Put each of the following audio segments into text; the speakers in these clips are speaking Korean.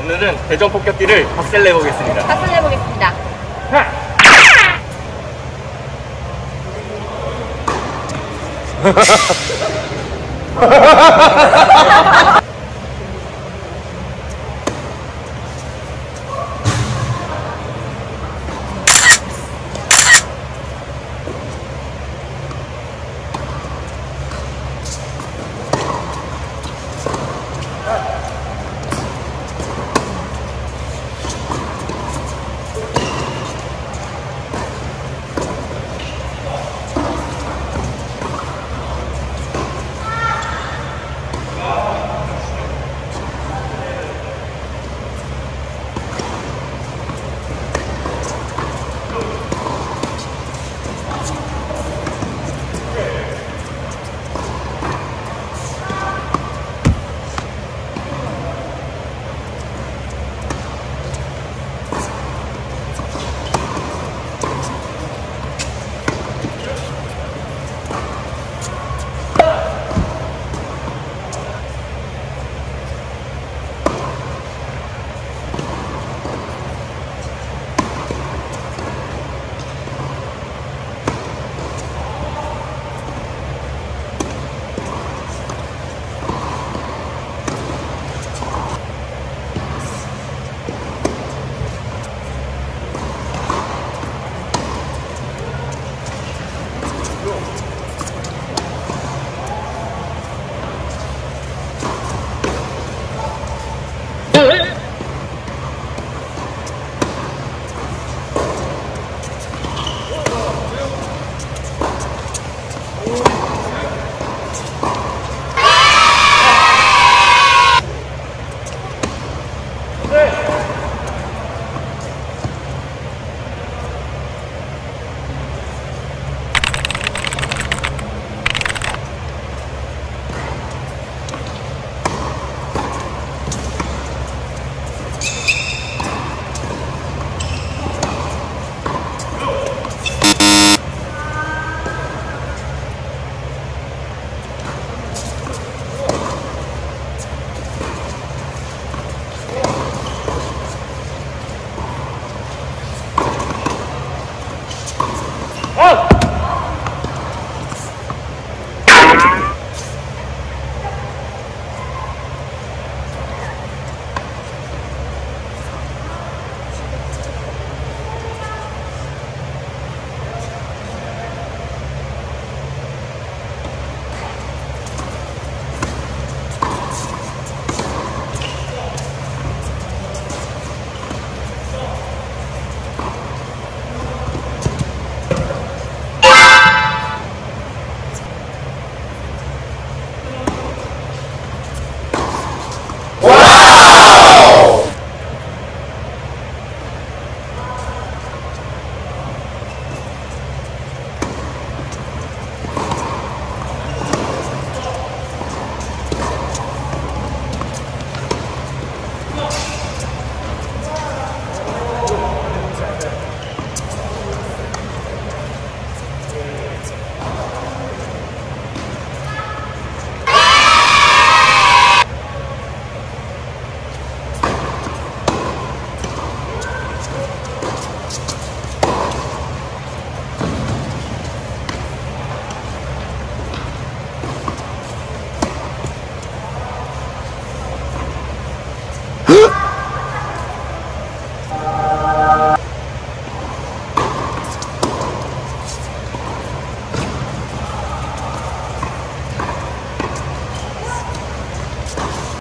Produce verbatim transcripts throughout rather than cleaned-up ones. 오늘은 대전 폭격기를 박살 내보겠습니다. 박살 내보겠습니다.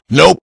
Nope.